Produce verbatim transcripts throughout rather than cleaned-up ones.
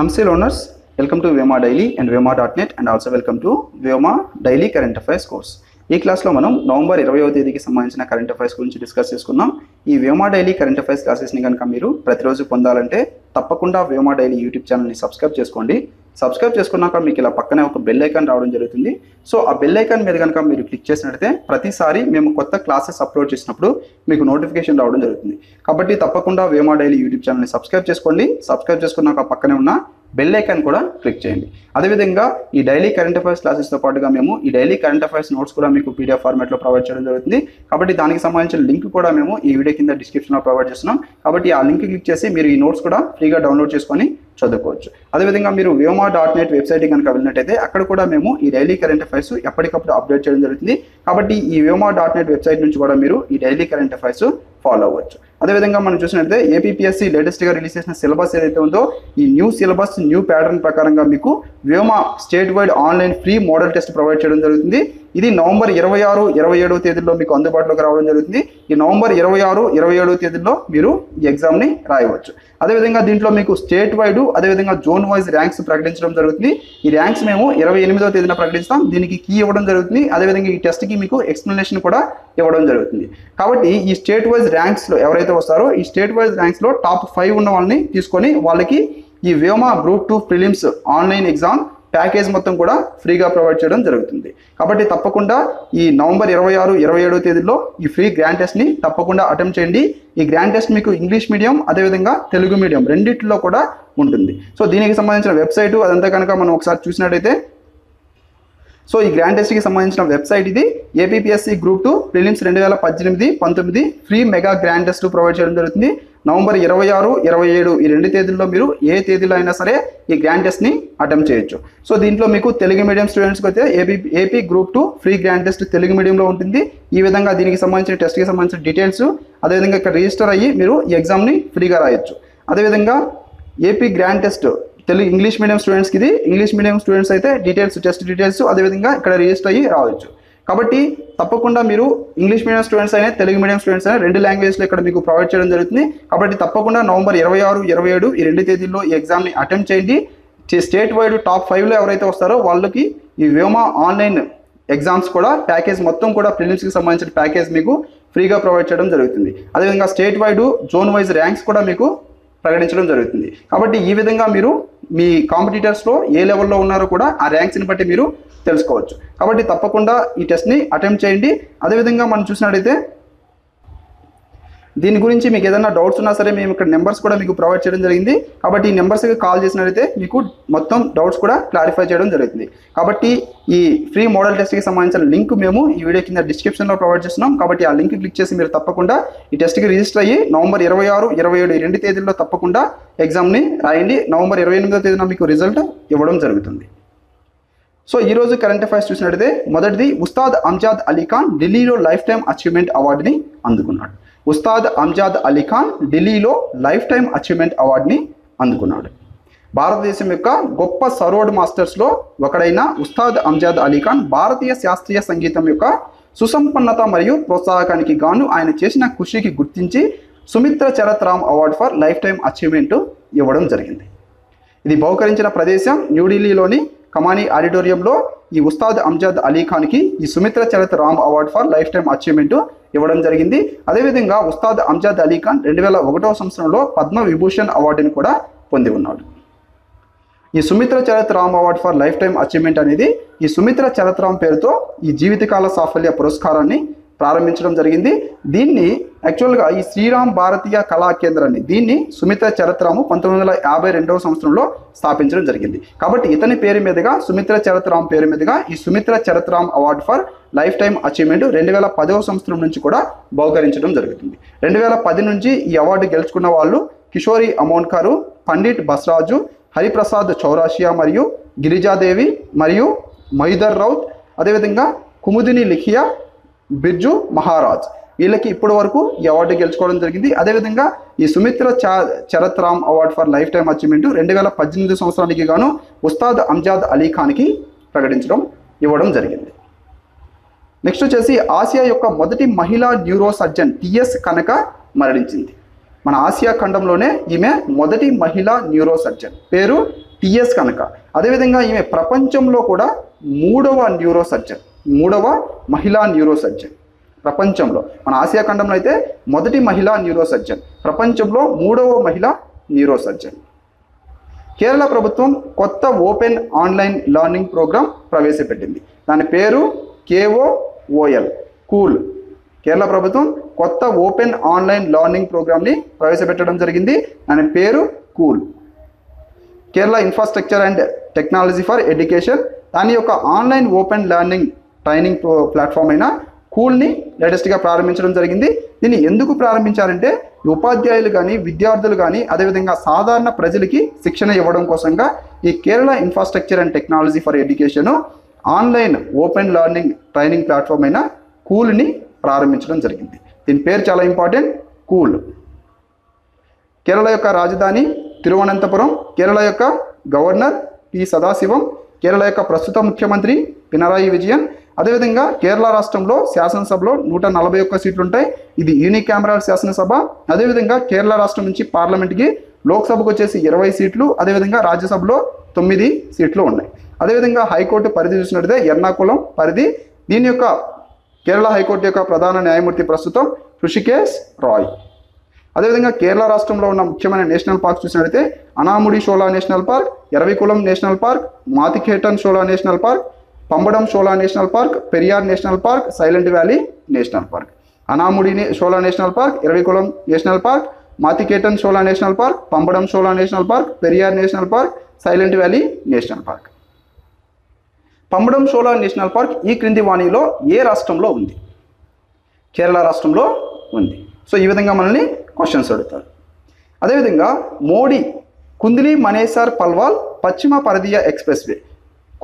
Namaste learners, welcome to Vyoma Daily and Vyoma dot net and also welcome to Vyoma Daily Current Affairs course. ఈ క్లాస్లో మనం November ఇరవైవ తేదీకి సంబంధించిన current affairs గురించి discuss చేసుకుందాం. ఈ వ్యోమా డైలీ కరెంట్ అఫైర్స్ క్లాసెస్ని కనుక మీరు ప్రతిరోజు పొందాలంటే తప్పకుండా వ్యోమా డైలీ యూట్యూబ్ ఛానల్ని సబ్స్క్రైబ్ చేసుకోండి. సబ్స్క్రైబ్ చేసుకున్నాక మీకు ఇలా పక్కనే ఒక బెల్ ఐకాన్ రావడం జరుగుతుంది. సో ఆ బెల్ ఐకాన్ మీద కనుక మీరు క్లిక్ చేసినట్లయితే ప్రతిసారి మేము కొత్త క్లాసెస్ అప్లోడ్ చేసినప్పుడు మీకు నోటిఫికేషన్ రావడం జరుగుతుంది. కాబట్టి తప్పకుండా వ్యోమా డైలీ యూట్యూబ్ ఛానల్ని సబ్స్క్రైబ్ చేసుకోండి. సబ్స్క్రైబ్ చేసుకున్నాక పక్కనే ఉన్న బెల్ ఐకాన్ కూడా క్లిక్ చేయండి. అదేవిధంగా ఈ డైలీ కరెంట్ అఫైర్స్ క్లాసెస్తో పాటుగా మేము ఈ డైలీ కరెంట్ అఫైర్స్ నోట్స్ కూడా మీకు పీడిఎఫ్ ఫార్మాట్లో ప్రొవైడ్ చేయడం జరుగుతుంది. కాబట్టి దానికి సంబంధించిన లింక్ కూడా మేము ఈ వీడియో కింద డిస్క్రిప్షన్లో ప్రొవైడ్ చేస్తున్నాం. కాబట్టి ఆ లింక్ క్లిక్ చేసి మీరు ఈ నోట్స్ కూడా ఫ్రీగా డౌన్లోడ్ చేసుకొని చదువుకోవచ్చు. అదేవిధంగా మీరు వ్యోమా డాట్ నెట్ వెబ్సైట్ కనుక వెళ్ళినట్టయితే అక్కడ కూడా మేము ఈ డైలీ కరెంట్ అఫైర్స్ ఎప్పటికప్పుడు అప్డేట్ చేయడం జరుగుతుంది. కాబట్టి ఈ వ్యోమా డాట్ నెట్ వెబ్సైట్ నుంచి కూడా మీరు ఈ డైలీ కరెంట్ అఫైర్స్ ఫాలో అవ్వచ్చు. అదేవిధంగా మనం చూసినట్లయితే ఏపీపీఎస్సీ లేటెస్ట్గా రిలీజ్ చేసిన సిలబస్ ఏదైతే ఉందో ఈ న్యూ సిలబస్ న్యూ ప్యాటర్న్ ప్రకారంగా మీకు Vyoma state wide online free model test provide చేయడం జరుగుతుంది. ఇది నవంబర్ ఇరవై ఆరు ఇరవై ఏడవ తేదీల్లో మీకు అందుబాటులోకి రావడం జరుగుతుంది. ఈ నవంబర్ ఇరవై ఆరు ఇరవై ఏడవ తేదీల్లో మీరు ఈ ఎగ్జామ్ని రాయవచ్చు. అదేవిధంగా దీంట్లో మీకు స్టేట్ వైడ్ అదేవిధంగా జోన్ వైజ్ ర్యాంక్స్ ప్రకటించడం జరుగుతుంది. ఈ ర్యాంక్స్ మేము ఇరవై ఎనిమిదవ తేదీన ప్రకటిస్తాం. దీనికి కీ ఇవ్వడం జరుగుతుంది. అదేవిధంగా ఈ టెస్ట్కి మీకు ఎక్స్ప్లెనేషన్ కూడా ఇవ్వడం జరుగుతుంది. కాబట్టి ఈ స్టేట్ వైజ్ ర్యాంక్స్లో ఎవరైతే వస్తారో ఈ స్టేట్ వైజ్ ర్యాంక్స్లో టాప్ ఫైవ్ ఉన్న వాళ్ళని తీసుకొని వాళ్ళకి ఈ Vyoma group two prelims online exam package మొత్తం కూడా ఫ్రీగా ప్రొవైడ్ చేయడం జరుగుతుంది. కాబట్టి తప్పకుండా ఈ నవంబర్ ఇరవై ఆరు ఇరవై ఏడవ తేదీల్లో ఈ ఫ్రీ గ్రాండ్ టెస్ట్ని తప్పకుండా అటెంప్ట్ చేయండి. ఈ గ్రాండ్ టెస్ట్ మీకు ఇంగ్లీష్ మీడియం అదేవిధంగా తెలుగు మీడియం రెండింటిలో కూడా ఉంటుంది. సో దీనికి సంబంధించిన వెబ్సైటు అదంతా కనుక మనం ఒకసారి చూసినట్టయితే సో ఈ గ్రాండ్ టెస్ట్కి సంబంధించిన వెబ్సైట్ ఇది. ఏపీపీఎస్సీ గ్రూప్ టూ ప్రిలిమ్స్ రెండు వేల పద్దెనిమిది పంతొమ్మిది free mega grand test provide చేయడం జరుగుతుంది. నవంబర్ ఇరవై ఆరు ఇరవై ఏడు ఈ రెండు తేదీల్లో మీరు ఏ తేదీలో అయినా సరే ఈ గ్రాండ్ టెస్ట్ని అటెంప్ట్ చేయొచ్చు. సో దీంట్లో మీకు తెలుగు మీడియం స్టూడెంట్స్కి అయితే AP AP group two free grand test Telugu మీడియంలో ఉంటుంది. ఈ విధంగా దీనికి సంబంధించిన టెస్ట్కి సంబంధించిన డీటెయిల్స్ అదేవిధంగా ఇక్కడ రిజిస్టర్ అయ్యి మీరు ఈ ఎగ్జామ్ని ఫ్రీగా రాయొచ్చు. అదేవిధంగా AP grand test Telugu English medium స్టూడెంట్స్కి ఇది ఇంగ్లీష్ మీడియం స్టూడెంట్స్ అయితే డీటెయిల్స్ టెస్ట్ డీటెయిల్స్ అదేవిధంగా ఇక్కడ రిజిస్టర్ అయ్యి రావచ్చు. కాబట్టి తప్పకుండా మీరు ఇంగ్లీష్ మీడియం స్టూడెంట్స్ అయినా తెలుగు మీడియం స్టూడెంట్స్ అయినా రెండు లాంగ్వేజ్లో ఇక్కడ మీకు ప్రొవైడ్ చేయడం జరుగుతుంది. కాబట్టి తప్పకుండా నవంబర్ ఇరవై ఆరు ఇరవై ఏడు ఈ రెండు తేదీల్లో ఈ ఎగ్జామ్ని అటెంప్ట్ చేయండి. స్టేట్ వైడ్ టాప్ ఫైవ్లో ఎవరైతే వస్తారో వాళ్ళకి ఈ వ్యోమా ఆన్లైన్ ఎగ్జామ్స్ కూడా ప్యాకేజ్ మొత్తం కూడా ప్రిలిమ్స్కి సంబంధించిన ప్యాకేజ్ మీకు ఫ్రీగా ప్రొవైడ్ చేయడం జరుగుతుంది. అదేవిధంగా state wide zone wise ranks కూడా మీకు ప్రకటించడం జరుగుతుంది. కాబట్టి ఈ విధంగా మీరు మీ కాంపిటీటర్స్లో ఏ లెవెల్లో ఉన్నారో కూడా ఆ ర్యాంక్స్ని బట్టి మీరు తెలుసుకోవచ్చు. కాబట్టి తప్పకుండా ఈ టెస్ట్ని అటెంప్ట్ చేయండి. అదేవిధంగా మనం చూసినట్టయితే దీని గురించి మీకు ఏదైనా డౌట్స్ ఉన్నా సరే మేము ఇక్కడ నెంబర్స్ కూడా మీకు ప్రొవైడ్ చేయడం జరిగింది. కాబట్టి ఈ నెంబర్స్కి కాల్ చేసినట్టయితే మీకు మొత్తం డౌట్స్ కూడా క్లారిఫై చేయడం జరుగుతుంది. కాబట్టి ఈ ఫ్రీ మోడల్ టెస్ట్కి సంబంధించిన లింక్ మేము ఈ వీడియో కింద డిస్క్రిప్షన్లో ప్రొవైడ్ చేస్తున్నాం. కాబట్టి ఆ లింక్ క్లిక్ చేసి మీరు తప్పకుండా ఈ టెస్ట్కి రిజిస్టర్ అయ్యి నవంబర్ ఇరవై ఆరు ఇరవై ఏడు ఈ రెండు తేదీల్లో తప్పకుండా ఎగ్జామ్ని రాయండి. నవంబర్ ఇరవై ఎనిమిదో తేదీన మీకు రిజల్ట్ ఇవ్వడం జరుగుతుంది. సో ఈరోజు కరెంట్ అఫైర్స్ చూసినట్టయితే మొదటిది ఉస్తాద్ అమ్జాద్ అలీ ఖాన్ ఢిల్లీలో లైఫ్ టైమ్ అచీవ్మెంట్ అవార్డుని అందుకున్నాడు. ఉస్తాద్ అమ్జాద్ అలీ ఖాన్ ఢిల్లీలో లైఫ్ టైమ్ అచీవ్మెంట్ అవార్డుని అందుకున్నాడు. భారతదేశం యొక్క గొప్ప సరోడ్ మాస్టర్స్లో ఒకడైన ఉస్తాద్ అమ్జాద్ అలీ ఖాన్ భారతీయ శాస్త్రీయ సంగీతం యొక్క సుసంపన్నత మరియు ప్రోత్సాహకానికి గాను ఆయన చేసిన కృషికి గుర్తించి Sumitra Charat Ram award for lifetime achievement ఇవ్వడం జరిగింది. ఇది బహుకరించిన ప్రదేశం న్యూఢిల్లీలోని కమానీ ఆడిటోరియంలో ఈ ఉస్తాద్ అమ్జాద్ అలీ ఖాన్కి ఈ Sumitra Charat Ram award for lifetime achievement ఇవ్వడం జరిగింది. అదేవిధంగా ఉస్తాద్ అమ్జాద్ అలీ ఖాన్ రెండు వేల ఒకటవ సంవత్సరంలో పద్మ విభూషణ్ అవార్డుని కూడా పొంది ఉన్నాడు. ఈ Sumitra Charat Ram award for lifetime achievement అనేది ఈ సుమిత్ర చరత్ రామ్ పేరుతో ఈ జీవితకాల సాఫల్య పురస్కారాన్ని ప్రారంభించడం జరిగింది. దీన్ని యాక్చువల్గా ఈ శ్రీరామ్ భారతీయ కళా కేంద్రాన్ని దీన్ని సుమిత్ర చరత్ రామ్ పంతొమ్మిది వందల యాభై రెండవ సంవత్సరంలో స్థాపించడం జరిగింది. కాబట్టి ఇతని పేరు మీదుగా సుమిత్ర చరత్ రామ్ పేరు మీదుగా ఈ Sumitra Charat Ram award for lifetime achievement రెండు వేల పదవ సంవత్సరం నుంచి కూడా బహుకరించడం జరుగుతుంది. రెండు వేల పది నుంచి ఈ అవార్డు గెలుచుకున్న వాళ్ళు కిషోరి అమోన్కరు, పండిట్ బస్రాజు, హరిప్రసాద్ చౌరాషియా మరియు గిరిజాదేవి మరియు మహిదర్ రౌత్, అదేవిధంగా కుముదిని లిఖియా, బిర్జు మహారాజ్. వీళ్ళకి ఇప్పటి వరకు ఈ అవార్డు గెలుచుకోవడం జరిగింది. అదేవిధంగా ఈ సుమిత్ర చ Charat Ram award for lifetime achievement రెండు వేల పద్దెనిమిది సంవత్సరానికి గాను ఉస్తాద్ అమ్జాద్ అలీ ఖాన్కి ప్రకటించడం ఇవ్వడం జరిగింది. నెక్స్ట్ వచ్చేసి ఆసియా యొక్క మొదటి మహిళా న్యూరో సర్జన్ టీఎస్ కనక మరణించింది. మన ఆసియా ఖండంలోనే ఈమె మొదటి మహిళా న్యూరో సర్జన్, పేరు టిఎస్ కనక. అదేవిధంగా ఈమె ప్రపంచంలో కూడా మూడవ న్యూరో సర్జన్, మూడవ మహిళా న్యూరో సర్జన్ ప్రపంచంలో. మన ఆసియా ఖండంలో అయితే మొదటి మహిళా న్యూరో సర్జన్, ప్రపంచంలో మూడవ మహిళా న్యూరో సర్జన్. కేరళ ప్రభుత్వం కొత్త ఓపెన్ ఆన్లైన్ లెర్నింగ్ ప్రోగ్రాం ప్రవేశపెట్టింది, దాని పేరు కేఓఓఎల్, కూల్. కేరళ ప్రభుత్వం కొత్త ఓపెన్ ఆన్లైన్ లెర్నింగ్ ప్రోగ్రామ్ని ప్రవేశపెట్టడం జరిగింది, దాని పేరు cool. Kerala infrastructure and technology for education దాని యొక్క online open learning training platform అయిన కూల్ని లేటెస్ట్గా ప్రారంభించడం జరిగింది. దీన్ని ఎందుకు ప్రారంభించారంటే ఉపాధ్యాయులు కానీ విద్యార్థులు కానీ అదేవిధంగా సాధారణ ప్రజలకి శిక్షణ ఇవ్వడం కోసంగా ఈ Kerala infrastructure and technology for education online open learning training platform అయిన కూల్ని ప్రారంభించడం జరిగింది. దీని పేరు చాలా ఇంపార్టెంట్, కూల్. కేరళ యొక్క రాజధాని తిరువనంతపురం, కేరళ యొక్క గవర్నర్ పి సదాశివం, కేరళ యొక్క ప్రస్తుత ముఖ్యమంత్రి పినరాయి విజయన్. అదేవిధంగా కేరళ రాష్ట్రంలో శాసనసభలో నూట నలభై ఒక్క సీట్లు ఉంటాయి, ఇది యూనికామరల్ శాసనసభ. అదేవిధంగా కేరళ రాష్ట్రం నుంచి పార్లమెంట్కి, లోక్సభకు వచ్చేసి ఇరవై సీట్లు, అదేవిధంగా రాజ్యసభలో తొమ్మిది సీట్లు ఉన్నాయి. అదేవిధంగా హైకోర్టు పరిధి చూసినట్లయితే ఎర్నాకుళం పరిధి. దీని యొక్క కేరళ హైకోర్టు యొక్క ప్రధాన న్యాయమూర్తి ప్రస్తుతం హృషికేశ్ రాయ్. అదేవిధంగా కేరళ రాష్ట్రంలో ఉన్న ముఖ్యమైన నేషనల్ పార్క్స్ చూసినట్లయితే Anamudi Shola national park, Eravikulam national park, Mathikettan Shola national park, Pambadum Shola national park, Periyar national park, silent valley national park. Anamudi Shola national park, Eravikulam national park, Mathikettan Shola national park, Pambadum Shola national park, Periyar national park, silent valley national park. Pambadum Shola national park ఈ క్రింది వాణిలో ఏ రాష్ట్రంలో ఉంది? కేరళ రాష్ట్రంలో ఉంది. So ఈ విధంగా మనల్ని క్వశ్చన్స్ అడుగుతారు. అదేవిధంగా మోడీ కుంద్లీ మనేసార్ పల్వాల్ పశ్చిమ పరిధియా expressway,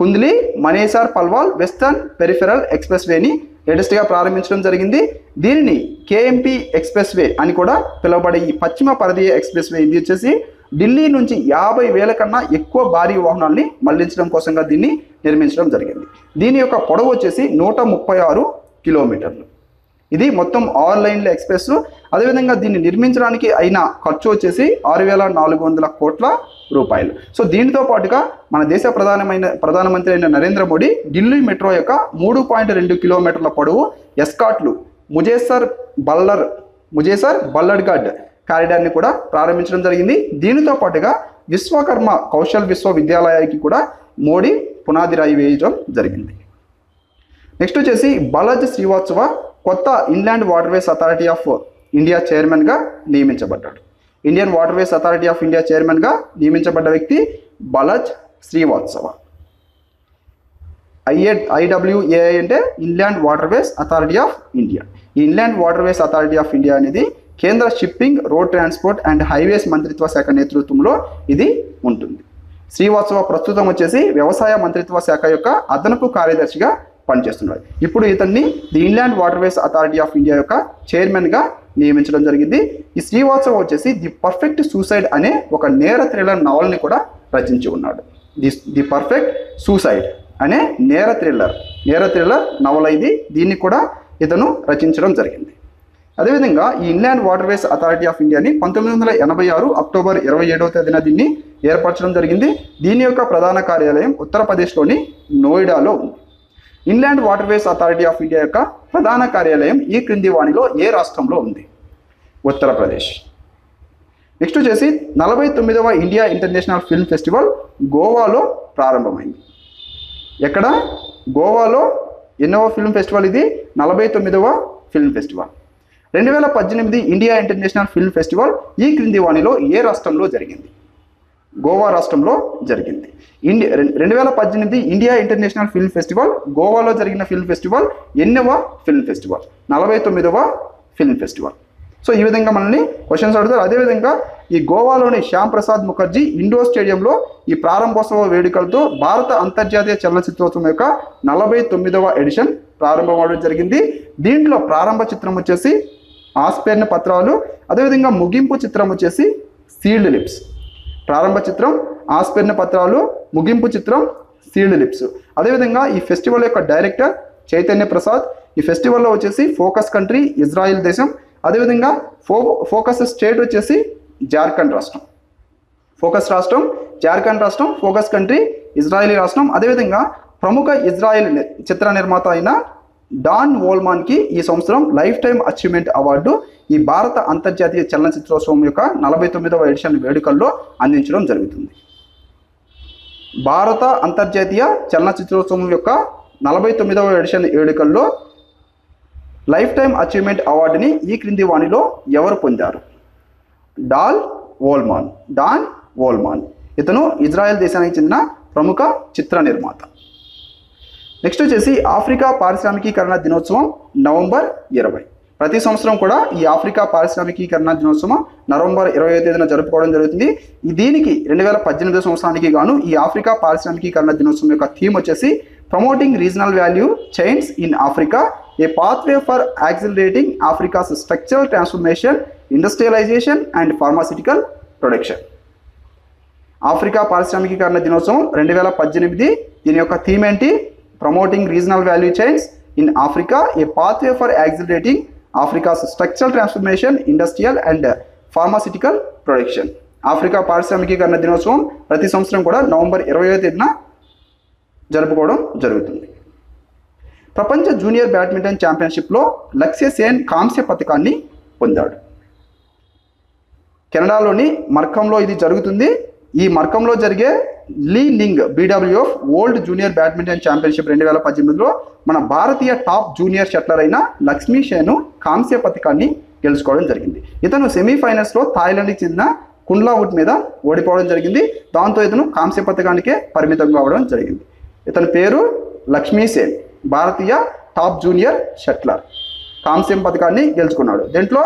Kundli Manesar Palwal western peripheral express వేని లేటెస్ట్గా ప్రారంభించడం జరిగింది. దీనిని కేఎంపీ ఎక్స్ప్రెస్ వే అని కూడా పిలువబడే ఈ పశ్చిమ పరిధియా ఎక్స్ప్రెస్ వే ఇది వచ్చేసి ఢిల్లీ నుంచి యాభై వేల కన్నా ఎక్కువ భారీ వాహనాల్ని మళ్లించడం కోసంగా దీన్ని నిర్మించడం జరిగింది. దీని యొక్క పొడవు వచ్చేసి నూట ముప్పై ఆరు కిలోమీటర్లు. ఇది మొత్తం ఆరు లైన్ల ఎక్స్ప్రెస్. అదేవిధంగా దీన్ని నిర్మించడానికి అయిన ఖర్చు వచ్చేసి ఆరు వేల నాలుగు వందల కోట్ల రూపాయలు. సో దీనితో పాటుగా మన దేశ ప్రధానమైన ప్రధానమంత్రి అయిన నరేంద్ర మోడీ ఢిల్లీ మెట్రో యొక్క మూడు పాయింట్ రెండు కిలోమీటర్ల పొడవు ఎస్కాట్లు ముజేసర్ బల్లర్ ముజేసర్ బల్లర్ఘడ్ కారిడార్ని కూడా ప్రారంభించడం జరిగింది. దీనితో పాటుగా విశ్వకర్మ కౌశల్ విశ్వవిద్యాలయానికి కూడా మోడీ పునాది రాయి వేయడం జరిగింది. నెక్స్ట్ వచ్చేసి బలజ్ శ్రీవాత్సవ కొత్త inland waterways authority of India చైర్మన్గా నియమించబడ్డాడు. Indian waterways authority of India చైర్మన్గా నియమించబడ్డ వ్యక్తి బలజ్ శ్రీవాత్సవ. ఐఏ ఐడబ్ల్యూఏఐ అంటే inland waterways authority of India. ఈ inland waterways authority of India అనేది కేంద్ర shipping, road transport and highways మంత్రిత్వ శాఖ నేతృత్వంలో ఇది ఉంటుంది. శ్రీవాత్సవ ప్రస్తుతం వచ్చేసి వ్యవసాయ మంత్రిత్వ శాఖ యొక్క అదనపు కార్యదర్శిగా పనిచేస్తున్నాడు. ఇప్పుడు ఇతన్ని the inland waterways authority of India యొక్క చైర్మన్గా నియమించడం జరిగింది. ఈ శ్రీవాత్సవ వచ్చేసి ది పర్ఫెక్ట్ సూసైడ్ అనే ఒక నేర థ్రిల్లర్ నావల్ని కూడా రచించి ఉన్నాడు. ది ది పర్ఫెక్ట్ సూసైడ్ అనే నేర థ్రిల్లర్ నేర థ్రిల్లర్ నవల ఇది, దీన్ని కూడా ఇతను రచించడం జరిగింది. అదేవిధంగా ఈ ఇన్లాండ్ వాటర్వేస్ అథారిటీ ఆఫ్ ఇండియాని పంతొమ్మిది వందల ఎనభై ఆరు అక్టోబర్ ఇరవై ఏడవ తేదీన దీన్ని ఏర్పరచడం జరిగింది. దీని యొక్క ప్రధాన కార్యాలయం ఉత్తరప్రదేశ్లోని నోయిడాలో ఉంది. Inland waterways authority of India యొక్క ప్రధాన కార్యాలయం ఈ క్రింది వాణిలో ఏ రాష్ట్రంలో ఉంది? ఉత్తరప్రదేశ్. నెక్స్ట్ వచ్చేసి నలభై తొమ్మిదవ ఇండియా ఇంటర్నేషనల్ ఫిల్మ్ ఫెస్టివల్ గోవాలో ప్రారంభమైంది. ఎక్కడ? గోవాలో. ఎన్నవ ఫిల్మ్ ఫెస్టివల్ ఇది? నలభై తొమ్మిదవ ఫిల్మ్ ఫెస్టివల్. రెండు వేల పద్దెనిమిది ఇండియా ఇంటర్నేషనల్ ఫిల్మ్ ఫెస్టివల్ ఈ క్రింది వాణిలో ఏ రాష్ట్రంలో జరిగింది? గోవా రాష్ట్రంలో జరిగింది. ఇండియా రెండు వేల పద్దెనిమిది ఇండియా ఇంటర్నేషనల్ ఫిల్మ్ ఫెస్టివల్ గోవాలో జరిగిన ఫిల్మ్ ఫెస్టివల్ ఎన్నవ ఫిల్మ్ ఫెస్టివల్? నలభై తొమ్మిదవ ఫిల్మ్ ఫెస్టివల్. సో ఈ విధంగా మనల్ని క్వశ్చన్స్ అడుగుతారు. అదేవిధంగా ఈ గోవాలోని శ్యామ్ ప్రసాద్ ముఖర్జీ ఇండోర్ స్టేడియంలో ఈ ప్రారంభోత్సవ వేడుకలతో భారత అంతర్జాతీయ చలనచిత్రోత్సవం యొక్క నలభై తొమ్మిదవ ఎడిషన్ ప్రారంభమవడం జరిగింది. దీంట్లో ప్రారంభ చిత్రం వచ్చేసి ఆస్పేర్న పత్రాలు, అదేవిధంగా ముగింపు చిత్రం వచ్చేసి సీల్డ్ లిప్స్. ప్రారంభ చిత్రం ఆస్పేర్న పత్రాలు, ముగింపు చిత్రం సీల్డ్ లిప్స్. అదేవిధంగా ఈ ఫెస్టివల్ యొక్క డైరెక్టర్ చైతన్య ప్రసాద్. ఈ ఫెస్టివల్లో వచ్చేసి ఫోకస్ కంట్రీ ఇజ్రాయిల్ దేశం, అదేవిధంగా ఫో ఫోకస్ స్టేట్ వచ్చేసి జార్ఖండ్ రాష్ట్రం, ఫోకస్ రాష్ట్రం జార్ఖండ్ రాష్ట్రం, ఫోకస్ కంట్రీ ఇజ్రాయెలీ రాష్ట్రం. అదేవిధంగా ప్రముఖ ఇజ్రాయెల్ చిత్ర నిర్మాత అయిన డాన్ వోల్మాన్కి ఈ సంవత్సరం లైఫ్ టైమ్ అచీవ్మెంట్ అవార్డు ఈ భారత అంతర్జాతీయ చలనచిత్రోత్సవం యొక్క నలభై తొమ్మిదవ ఎడిషన్ వేడుకల్లో అందించడం జరుగుతుంది. భారత అంతర్జాతీయ చలనచిత్రోత్సవం యొక్క నలభై తొమ్మిదవ ఎడిషన్ వేడుకల్లో లైఫ్ టైమ్ అచీవ్మెంట్ అవార్డుని ఈ క్రింది వాణిలో ఎవరు పొందారు? డాన్ వోల్మాన్ డాన్ వోల్మాన్ ఇతను ఇజ్రాయెల్ దేశానికి చెందిన ప్రముఖ చిత్ర నిర్మాత. నెక్స్ట్ వచ్చేసి ఆఫ్రికా పారిశ్రామికీకరణ దినోత్సవం నవంబర్ ఇరవై. ప్రతి సంవత్సరం కూడా ఈ ఆఫ్రికా పారిశ్రామికీకరణ దినోత్సవం నవంబర్ ఇరవై తేదీన జరుపుకోవడం జరుగుతుంది. దీనికి రెండు వేల పద్దెనిమిదో సంవత్సరానికి గాను ఈ ఆఫ్రికా పారిశ్రామికీకరణ దినోత్సవం యొక్క థీమ్ వచ్చేసి promoting regional value chains in Africa, a pathway for accelerating Africa's structural transformation, industrialisation and pharmaceutical production. Africa పారిశ్రామికీకరణ దినోత్సవం రెండు వేల పద్దెనిమిది దీని యొక్క థీమ్ ఏంటి? Promoting regional value chains in Africa, a pathway for accelerating Africa's structural transformation, industrial and pharmaceutical production. Africa పారిశ్రామికీకరణ దినోత్సవం ప్రతి సంవత్సరం కూడా నవంబర్ ఇరవైవ తేదీన జరుపుకోవడం జరుగుతుంది. ప్రపంచ జూనియర్ బ్యాడ్మింటన్ ఛాంపియన్షిప్లో లక్ష్య సేన్ కాంస్య పథకాన్ని పొందాడు. కెనడాలోని మర్కంలో ఇది జరుగుతుంది. ఈ మర్కంలో జరిగే Li Ning BWF world junior badminton championship రెండు వేల పద్దెనిమిదిలో మన భారతీయ టాప్ జూనియర్ షట్లర్ అయిన లక్ష్మీ సేను కాంస్య పథకాన్ని గెలుచుకోవడం జరిగింది. ఇతను సెమీఫైనల్స్లో థాయిలాండ్కి చెందిన కుండ్లావుట్ మీద ఓడిపోవడం జరిగింది. దాంతో ఇతను కాంస్య పథకానికే పరిమితం కావడం జరిగింది. ఇతని పేరు లక్ష్మీ సేన్, భారతీయ టాప్ జూనియర్ షట్లర్, కాంస్యం పథకాన్ని గెలుచుకున్నాడు. దీంట్లో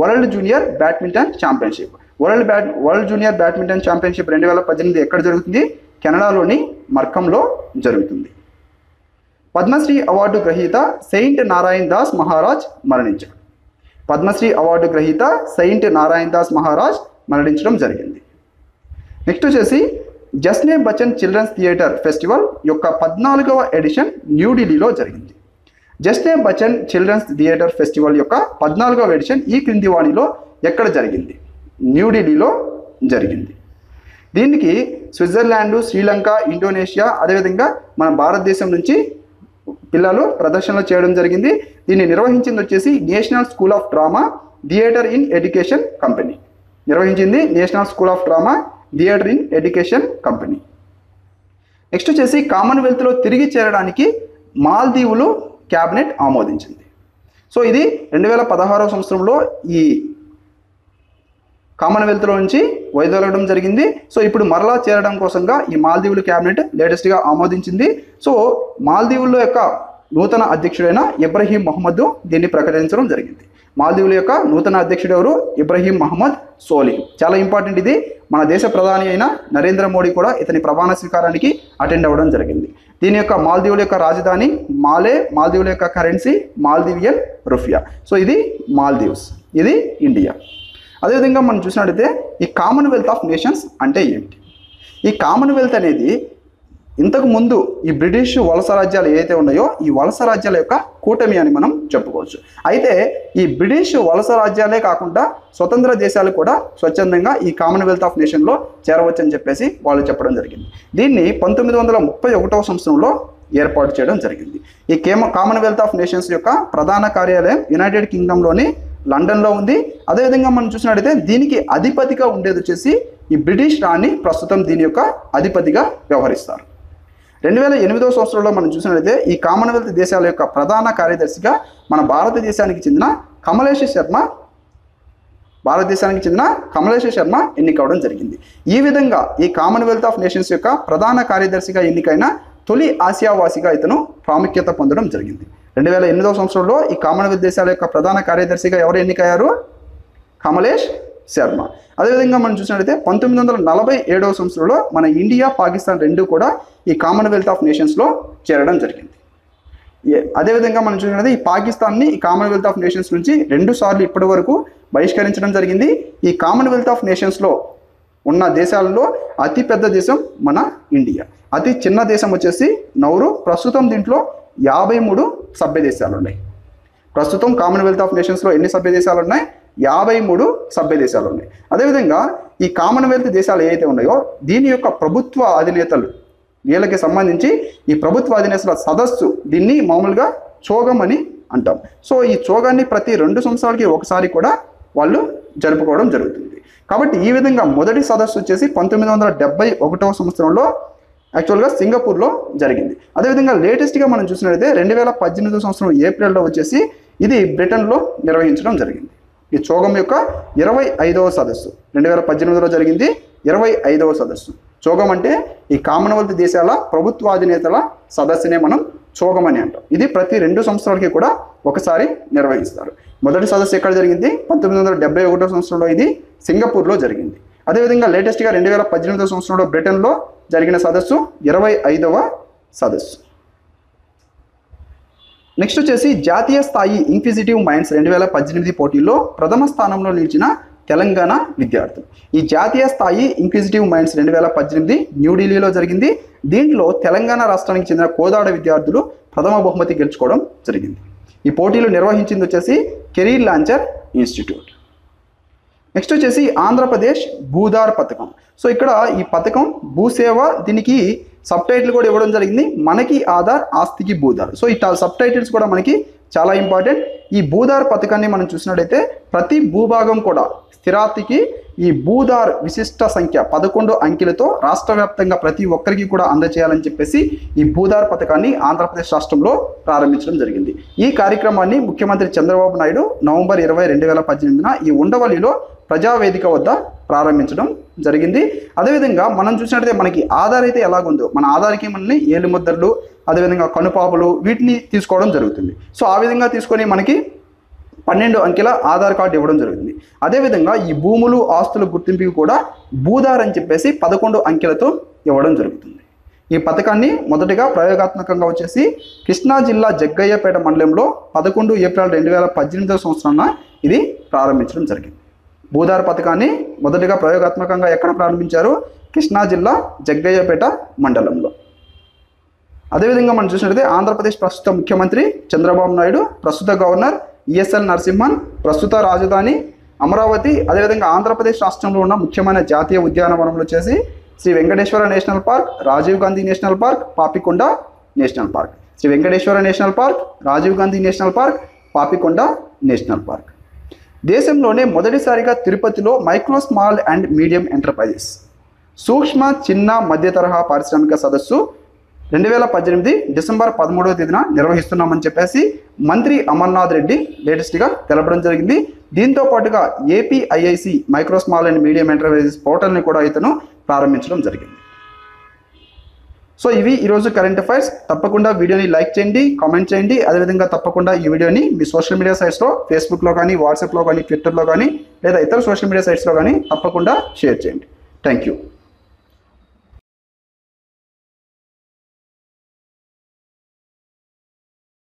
world junior badminton championship world bad world junior badminton championship రెండు వేల పద్దెనిమిది ఎక్కడ జరుగుతుంది? కెనడాలోని మర్కంలో జరుగుతుంది. పద్మశ్రీ అవార్డు గ్రహీత సెయింట్ నారాయణ్ దాస్ మహారాజ్ మరణించాడు. పద్మశ్రీ అవార్డు గ్రహీత సెయింట్ నారాయణ్ దాస్ మహారాజ్ మరణించడం జరిగింది. నెక్స్ట్ వచ్చేసి Jashne Bachchan children's theatre festival యొక్క పద్నాలుగవ ఎడిషన్ న్యూఢిల్లీలో జరిగింది. Jashne Bachchan children's theatre festival యొక్క పద్నాలుగవ ఎడిషన్ ఈ క్రింది వాణిలో ఎక్కడ జరిగింది? న్యూఢిల్లీలో జరిగింది. దీనికి స్విట్జర్లాండ్, శ్రీలంక, ఇండోనేషియా, అదేవిధంగా మన భారతదేశం నుంచి పిల్లలు ప్రదర్శనలు చేయడం జరిగింది. దీన్ని నిర్వహించింది వచ్చేసి national school of drama, theatre in education company నిర్వహించింది. National school of drama, theatre in education company. Next వచ్చేసి కామన్వెల్త్లో తిరిగి చేరడానికి మాల్దీవులు క్యాబినెట్ ఆమోదించింది. సో ఇది రెండు వేల పదహారవ సంవత్సరంలో ఈ కామన్వెల్త్లో నుంచి వైదొలగడం జరిగింది. సో ఇప్పుడు మరలా చేరడం కోసంగా ఈ మాల్దీవులు క్యాబినెట్ లేటెస్ట్గా ఆమోదించింది. సో మాల్దీవుల యొక్క నూతన అధ్యక్షుడైన ఇబ్రహీం మహమ్మద్ దీన్ని ప్రకటించడం జరిగింది. మాల్దీవుల యొక్క నూతన అధ్యక్షుడు ఎవరు? ఇబ్రహీం మహమ్మద్ సోలిహ్. చాలా ఇంపార్టెంట్ ఇది. మన దేశ ప్రధాని అయిన నరేంద్ర మోడీ కూడా ఇతని ప్రమాణ స్వీకారానికి అటెండ్ అవ్వడం జరిగింది. దీని యొక్క మాల్దీవుల యొక్క రాజధాని మాలే, మాల్దీవుల యొక్క కరెన్సీ మాల్దీవియన్ రూఫియా. సో ఇది మాల్దీవ్స్, ఇది ఇండియా. అదేవిధంగా మనం చూసినట్లయితే ఈ కామన్వెల్త్ ఆఫ్ నేషన్స్ అంటే ఏమిటి? ఈ కామన్వెల్త్ అనేది ఇంతకుముందు ఈ బ్రిటిష్ వలస రాజ్యాలు ఏవైతే ఉన్నాయో ఈ వలస రాజ్యాల యొక్క కూటమి అని మనం చెప్పుకోవచ్చు. అయితే ఈ బ్రిటిష్ వలస రాజ్యాలే కాకుండా స్వతంత్ర దేశాలు కూడా స్వచ్ఛందంగా ఈ కామన్వెల్త్ ఆఫ్ నేషన్లో చేరవచ్చు అని చెప్పేసి వాళ్ళు చెప్పడం జరిగింది. దీన్ని పంతొమ్మిది వందల ముప్పై ఒకటవ సంవత్సరంలో ఏర్పాటు చేయడం జరిగింది. ఈ కేమ కామన్వెల్త్ ఆఫ్ నేషన్స్ యొక్క ప్రధాన కార్యాలయం యునైటెడ్ కింగ్డమ్లోని లండన్లో ఉంది. అదేవిధంగా మనం చూసినట్లయితే దీనికి అధిపతిగా ఉండేది వచ్చేసి ఈ బ్రిటిష్ రాణి ప్రస్తుతం దీని యొక్క అధిపతిగా వ్యవహరిస్తారు. రెండు వేల ఎనిమిదవ సంవత్సరంలో మనం చూసినట్లయితే ఈ కామన్వెల్త్ దేశాల యొక్క ప్రధాన కార్యదర్శిగా మన భారతదేశానికి చెందిన కమలేష్ శర్మ భారతదేశానికి చెందిన కమలేష్ శర్మ ఎన్నికవడం జరిగింది. ఈ విధంగా ఈ కామన్వెల్త్ ఆఫ్ నేషన్స్ యొక్క ప్రధాన కార్యదర్శిగా ఎన్నికైన తొలి ఆసియావాసిగా ఇతను ప్రాముఖ్యత పొందడం జరిగింది. రెండు వేల ఎనిమిదవ సంవత్సరంలో ఈ కామన్వెల్త్ దేశాల యొక్క ప్రధాన కార్యదర్శిగా ఎవరు ఎన్నికయ్యారు? కమలేష్ శర్మ. అదేవిధంగా మనం చూసినట్లయితే పంతొమ్మిది వందల నలభై ఏడవ సంవత్సరంలో మన ఇండియా, పాకిస్తాన్ రెండు కూడా ఈ కామన్వెల్త్ ఆఫ్ నేషన్స్లో చేరడం జరిగింది. అదేవిధంగా మనం చూసినట్లయితే ఈ పాకిస్తాన్ని ఈ కామన్వెల్త్ ఆఫ్ నేషన్స్ నుంచి రెండు సార్లు ఇప్పటి వరకు బహిష్కరించడం జరిగింది. ఈ కామన్వెల్త్ ఆఫ్ నేషన్స్లో ఉన్న దేశాలలో అతిపెద్ద దేశం మన ఇండియా, అతి చిన్న దేశం వచ్చేసి నౌరు. ప్రస్తుతం దీంట్లో యాభై మూడు సభ్య దేశాలు ఉన్నాయి. ప్రస్తుతం కామన్వెల్త్ ఆఫ్ నేషన్స్లో ఎన్ని సభ్య దేశాలు ఉన్నాయి? యాభై మూడు సభ్య దేశాలు ఉన్నాయి. అదేవిధంగా ఈ కామన్వెల్త్ దేశాలు ఏవైతే ఉన్నాయో దీని యొక్క ప్రభుత్వ అధినేతలు, వీళ్ళకి సంబంధించి ఈ ప్రభుత్వ అధినేతల సదస్సు, దీన్ని మామూలుగా చోగం అని అంటాం. సో ఈ చోగాన్ని ప్రతి రెండు సంవత్సరాలకి ఒకసారి కూడా వాళ్ళు జరుపుకోవడం జరుగుతుంది. కాబట్టి ఈ విధంగా మొదటి సదస్సు వచ్చేసి పంతొమ్మిది వందల డెబ్బై ఒకటవ సంవత్సరంలో యాక్చువల్గా సింగపూర్లో జరిగింది. అదేవిధంగా లేటెస్ట్గా మనం చూసినట్లయితే రెండు వేల పద్దెనిమిదవ సంవత్సరం ఏప్రిల్లో వచ్చేసి ఇది బ్రిటన్లో నిర్వహించడం జరిగింది. ఈ చోగం యొక్క ఇరవై ఐదవ సదస్సు రెండు వేల పద్దెనిమిదిలో జరిగింది. ఇరవై ఐదవ సదస్సు చోగం అంటే ఈ కామన్వెల్త్ దేశాల ప్రభుత్వాధినేతల సదస్సునే మనం చోగం అని అంటాం. ఇది ప్రతి రెండు సంవత్సరాలకి కూడా ఒకసారి నిర్వహిస్తారు. మొదటి సదస్సు ఎక్కడ జరిగింది? పంతొమ్మిది వందల డెబ్బై ఒకటో సంవత్సరంలో ఇది సింగపూర్లో జరిగింది. అదేవిధంగా లేటెస్ట్గా రెండు వేల పద్దెనిమిదవ సంవత్సరంలో బ్రిటన్లో జరిగిన సదస్సు ఇరవై ఐదవ సదస్సు. నెక్స్ట్ వచ్చేసి జాతీయ స్థాయి ఇంక్విజిటివ్ మైండ్స్ రెండు వేల పద్దెనిమిది పోటీల్లో ప్రథమ స్థానంలో నిలిచిన తెలంగాణ విద్యార్థులు. ఈ జాతీయ స్థాయి ఇంక్విజిటివ్ మైండ్స్ రెండు వేల పద్దెనిమిది న్యూఢిల్లీలో జరిగింది. దీంట్లో తెలంగాణ రాష్ట్రానికి చెందిన కోదాడ విద్యార్థులు ప్రథమ బహుమతి గెలుచుకోవడం జరిగింది. ఈ పోటీలు నిర్వహించింది వచ్చేసి కెరీర్ లాంచర్ ఇన్స్టిట్యూట్. నెక్స్ట్ వచ్చేసి ఆంధ్రప్రదేశ్ భూధార్ పథకం. సో ఇక్కడ ఈ పథకం భూసేవ, దీనికి సబ్ టైటిల్ కూడా ఇవ్వడం జరిగింది, మనకి ఆధార్ ఆస్తికి భూధార్. సో ఈ సబ్ టైటిల్స్ కూడా మనకి చాలా ఇంపార్టెంట్. ఈ భూధార్ పథకాన్ని మనం చూసినట్టయితే ప్రతి భూభాగం కూడా స్థిరాస్తికి ఈ భూధార్ విశిష్ట సంఖ్య పదకొండు అంకెలతో రాష్ట్ర వ్యాప్తంగా ప్రతి ఒక్కరికి కూడా అందజేయాలని చెప్పేసి ఈ భూధార్ పథకాన్ని ఆంధ్రప్రదేశ్ రాష్ట్రంలో ప్రారంభించడం జరిగింది. ఈ కార్యక్రమాన్ని ముఖ్యమంత్రి చంద్రబాబు నాయుడు నవంబర్ ఇరవై రెండు వేల పద్దెనిమిదిన ఈ ఉండవల్లిలో ప్రజావేదిక వద్ద ప్రారంభించడం జరిగింది. అదేవిధంగా మనం చూసినట్టయితే మనకి ఆధార్ అయితే ఎలాగుందో మన ఆధార్కి మనల్ని ఏలుముద్దర్లు, అదేవిధంగా కనుపాపులు వీటిని తీసుకోవడం జరుగుతుంది. సో ఆ విధంగా తీసుకొని మనకి పన్నెండు అంకెల ఆధార్ కార్డు ఇవ్వడం జరుగుతుంది. అదేవిధంగా ఈ భూములు ఆస్తుల గుర్తింపుకి కూడా భూధార్ అని చెప్పేసి పదకొండు అంకెలతో ఇవ్వడం జరుగుతుంది. ఈ పథకాన్ని మొదటగా ప్రయోగాత్మకంగా వచ్చేసి కృష్ణా జిల్లా జగ్గయ్యపేట మండలంలో పదకొండు ఏప్రిల్ రెండు వేల పద్దెనిమిదవ సంవత్సరాన ఇది ప్రారంభించడం జరిగింది. భూధార్ పథకాన్ని మొదటగా ప్రయోగాత్మకంగా ఎక్కడ ప్రారంభించారు? కృష్ణా జిల్లా జగ్గయ్యపేట మండలంలో. అదేవిధంగా మనం చూసినట్లయితే ఆంధ్రప్రదేశ్ ప్రస్తుత ముఖ్యమంత్రి చంద్రబాబు నాయుడు, ప్రస్తుత గవర్నర్ ఈఎస్ఎల్ నరసింహన్, ప్రస్తుత రాజధాని అమరావతి, అదేవిధంగా ఆంధ్రప్రదేశ్ రాష్ట్రంలో ఉన్న ముఖ్యమైన జాతీయ ఉద్యానవనంలో వచ్చేసి Sri Venkateswara national park, Rajiv Gandhi national park, Papikonda national park. Sri Venkateswara national park, Rajiv Gandhi national park, Papikonda national park. దేశంలోనే మొదటిసారిగా తిరుపతిలో micro small and medium enterprises సూక్ష్మ చిన్న మధ్య తరహా పారిశ్రామిక సదస్సు రెండు వేల పద్దెనిమిది డిసెంబర్ పదమూడవ తేదీన నిర్వహిస్తున్నామని చెప్పేసి మంత్రి అమర్నాథ్ రెడ్డి లేటెస్ట్గా తెలపడం జరిగింది. దీంతో పాటుగా APIIC micro small and medium enterprises పోర్టల్ని కూడా ఇతను ప్రారంభించడం జరిగింది. సో ఇవి ఈరోజు కరెంట్ అఫైర్స్. తప్పకుండా వీడియోని లైక్ చేయండి, కామెంట్ చేయండి. అదేవిధంగా తప్పకుండా ఈ వీడియోని మీ సోషల్ మీడియా సైట్స్లో ఫేస్బుక్లో కానీ, వాట్సాప్లో కానీ, ట్విట్టర్లో కానీ, లేదా ఇతర సోషల్ మీడియా సైట్స్లో కానీ తప్పకుండా షేర్ చేయండి. Thank you.